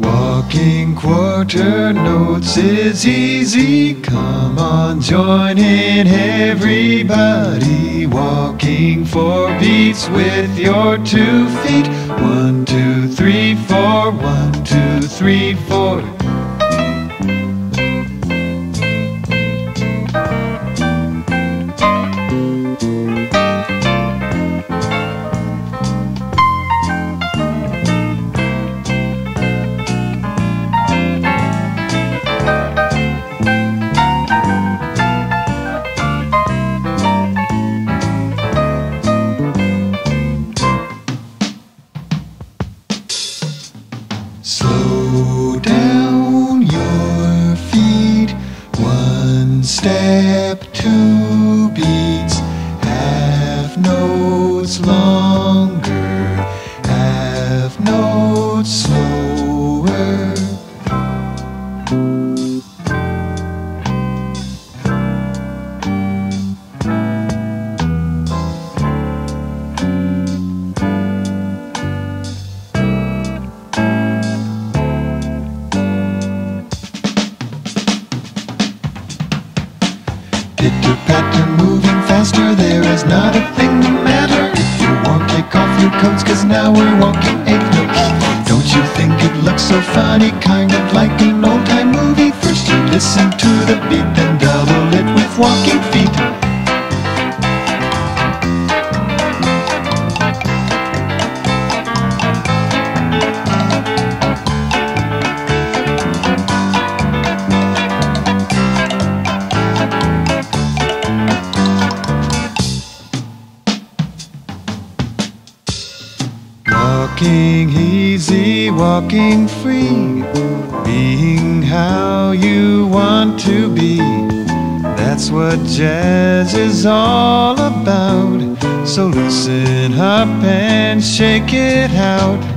Walking quarter notes is easy. Come on, join in everybody. Walking four beats with your 2 feet. 1, 2, 3, 4. 1, 2, 3, 4. Slow down your feet, 1 step, 2 beats, half notes longer, half notes slower. Pitter-patter, moving faster, there is not a thing the matter. If you want, take off your coats, cause now we're walking 8 notes. Don't you think it looks so funny, kind of like an old-time movie? First you listen to the beat, then double it with walking feet. Walking easy, walking free, being how you want to be. That's what jazz is all about. So loosen up and shake it out.